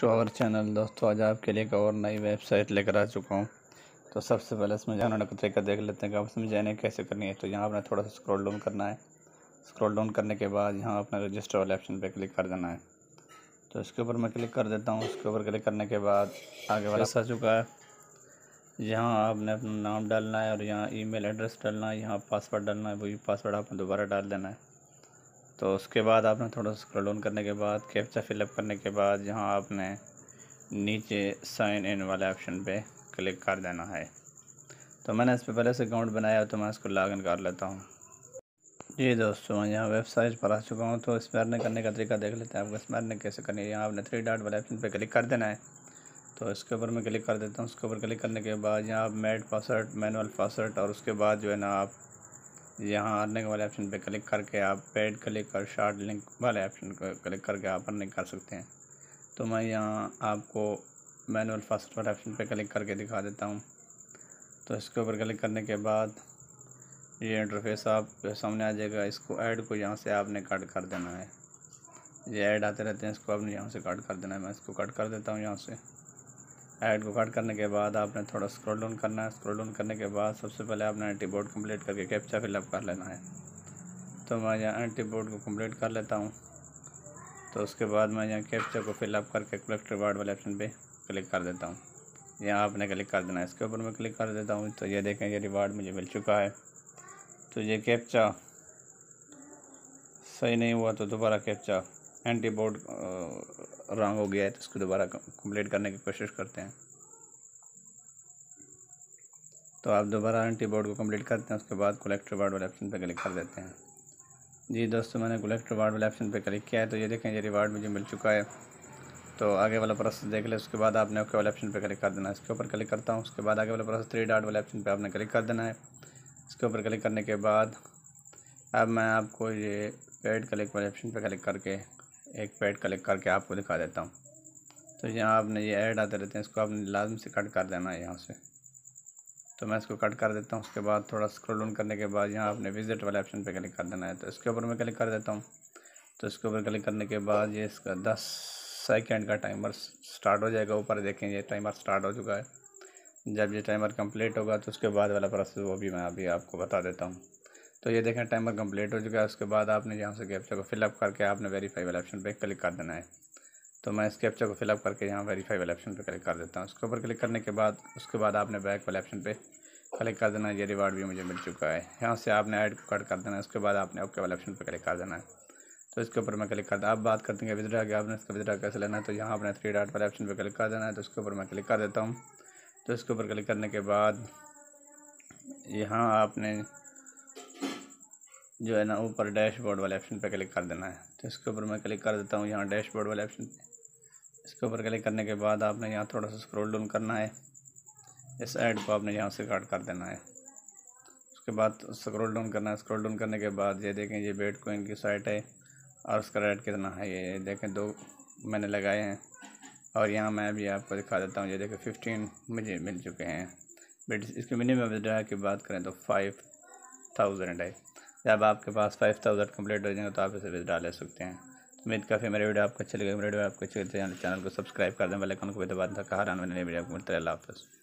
To our channel. दोस्तों आज आपके लिए एक और नई वेबसाइट लेकर आ चुका हूँ। तो सबसे पहले इसमें जाने का तरीका देख लेते हैं कि आप इसमें जाने कैसे करनी है। तो यहाँ आपने थोड़ा सा स्क्रॉल डाउन करना है। स्क्रॉल डाउन करने के बाद यहाँ आपने रजिस्टर वाले ऑप्शन पे क्लिक कर देना है। तो इसके ऊपर मैं क्लिक कर देता हूँ। इसके ऊपर क्लिक करने के बाद आगे वाला आ चुका है। यहाँ आपने अपना नाम डालना है और यहाँ ईमेल एड्रेस डालना है, यहाँ पासवर्ड डालना है, वही पासवर्ड आपने दोबारा डाल देना है। तो उसके बाद आपने थोड़ा स्क्रॉल डाउन करने के बाद कैप्चा फिलअप करने के बाद यहाँ आपने नीचे साइन इन वाले ऑप्शन पे क्लिक कर देना है। तो मैंने इस पर पहले से अकाउंट बनाया तो मैं इसको लॉगिन कर लेता हूँ। जी दोस्तों मैं यहाँ वेबसाइट पर आ चुका हूँ। तो इसमें अर्निंग करने का तरीका देख लेते हैं आपको इसमें अर्निंग कैसे करनी है। यहाँ आपने 3 डॉट वाले ऑप्शन पर क्लिक कर देना है। तो इसके ऊपर मैं क्लिक कर देता हूँ। उसके ऊपर क्लिक करने के बाद यहाँ आप मेड पासवर्ड मैनुअल पासवर्ड और उसके बाद जो है ना आप यहाँ अर्निंग वाले ऑप्शन पे क्लिक करके आप पेड क्लिक और शॉर्ट लिंक वाले ऑप्शन को क्लिक करके आप अर्निंग कर सकते हैं। तो मैं यहाँ आपको मैनुअल फास्ट वाले ऑप्शन पे क्लिक करके दिखा देता हूँ। तो इसके ऊपर क्लिक करने के बाद ये इंटरफेस आप सामने आ जाएगा। इसको ऐड को यहाँ से आपने कट कर देना है। ये ऐड आते रहते हैं, इसको आपने यहाँ से कट कर देना है। मैं इसको कट कर देता हूँ। यहाँ से ऐड को कट करने के बाद आपने थोड़ा स्क्रॉल डाउन करना है। स्क्रॉल डाउन करने के बाद सबसे पहले आपने एंटी बोर्ड कम्प्लीट करके कैप्चा फिलअप कर लेना है। तो मैं यहाँ एंटी बोर्ड को कम्प्लीट कर लेता हूँ। तो उसके बाद मैं यहाँ कैप्चा को फिलअप करके कलेक्ट रिवार्ड वाले ऑप्शन पे क्लिक कर देता हूँ। यहाँ आपने क्लिक कर देना है। इसके ऊपर मैं क्लिक कर देता हूँ। तो ये देखें ये रिवार्ड मुझे मिल चुका है। तो ये कैप्चा सही नहीं हुआ तो दोबारा कैप्चा एंटी बोर्ड रॉन्ग हो गया है तो इसको दोबारा कंप्लीट करने की कोशिश करते हैं। तो आप दोबारा एंटी बोर्ड को कंप्लीट करते हैं। उसके बाद कलेक्ट रिवार्ड वाले ऑप्शन पे क्लिक कर देते हैं। जी दोस्तों मैंने कलेक्ट रिवार्ड वाले ऑप्शन पे क्लिक किया है। तो ये देखें ये रिवार्ड मुझे मिल चुका है। तो आगे वाला प्रोसेस देख लें। उसके बाद आपने ओके वाले ऑप्शन पर क्लिक कर देना है। इसके ऊपर क्लिक करता हूँ। उसके बाद आगे वाला प्रोसेस 3 डॉट वाले ऑप्शन पर आपने क्लिक कर देना है। इसके ऊपर क्लिक करने के बाद अब मैं आपको ये पेड क्लिक वाले ऑप्शन पर क्लिक करके एक पेड क्लिक करके आपको दिखा देता हूँ। तो यहाँ आपने ये ऐड आते रहते हैं, इसको आपने लाजम से कट कर देना है यहाँ से। तो मैं इसको कट कर देता हूँ। उसके बाद थोड़ा स्क्रॉल डाउन करने के बाद यहाँ आपने विजिट वाले ऑप्शन पे क्लिक कर देना है। तो इसके ऊपर मैं क्लिक कर देता हूँ। तो इसके ऊपर क्लिक करने के बाद ये इसका 10 सेकेंड का टाइमर स्टार्ट हो जाएगा। ऊपर देखें ये टाइमर स्टार्ट हो चुका है। जब ये टाइमर कम्प्लीट होगा तो उसके बाद वाला प्रोसेस वो भी मैं अभी आपको बता देता हूँ। तो ये देखें टाइमर कंप्लीट हो चुका है। उसके बाद आपने यहाँ से कैप्चा को फिलअप करके आपने वेरीफाई वाले ऑप्शन पे क्लिक कर देना है। तो मैं इस कैप्चा को फिलअप करके यहाँ वेरीफाई वाले ऑप्शन पे क्लिक कर देता हूँ। उसके ऊपर क्लिक करने के बाद उसके बाद आपने बैक वाले ऑप्शन पे क्लिक कर देना है। ये रिवार्ड भी मुझे मिल चुका है। यहाँ से आपने ऐड को कट कर देना है। उसके बाद आपने ओके वाले ऑप्शन पर क्लिक कर देना है। तो इसके ऊपर मैं क्लिक करता हूँ। अब बात करते हैं विड्रॉ की। आपने इसका विड्रॉ कैसे लेना है। तो यहाँ आपने 3 डॉट वाले ऑप्शन पर क्लिक कर देना है। तो उसके ऊपर मैं क्लिक कर देता हूँ। तो इसके ऊपर क्लिक करने के बाद यहाँ आपने जो है ना ऊपर डैशबोर्ड वाले ऑप्शन पे क्लिक कर देना है। तो इसके ऊपर मैं क्लिक कर देता हूँ। यहाँ डैशबोर्ड वाले ऑप्शन पे इसके ऊपर क्लिक करने के बाद आपने यहाँ थोड़ा सा स्क्रॉल डाउन करना है। इस ऐड को आपने यहाँ से कट कर देना है। उसके बाद स्क्रॉल डाउन करना है। स्क्रॉल डाउन करने के बाद ये देखें ये बेट कोइन की साइट है और उसका रेट कितना है ये देखें 2 मैंने लगाए हैं। और यहाँ मैं भी आपको दिखा देता हूँ। ये देखें 15 मुझे मिल चुके हैं। बट इसके मिनिमम विड्रॉ की बात करें तो 5000 है। जब आपके पास 5000 कंप्लीट हो जाएंगे तो आप इसे विड्रॉ ले सकते हैं। उम्मीद काफ़ी मेरे वीडियो आपको अच्छी लगे। मेरे वीडियो आपको अच्छी लगती है चैनल को सब्सक्राइब कर दें, बेल आइकन को भी दबा दें। कहा मैंने वीडियो आपको मिलता है। अल्लाह हाफ़िज़।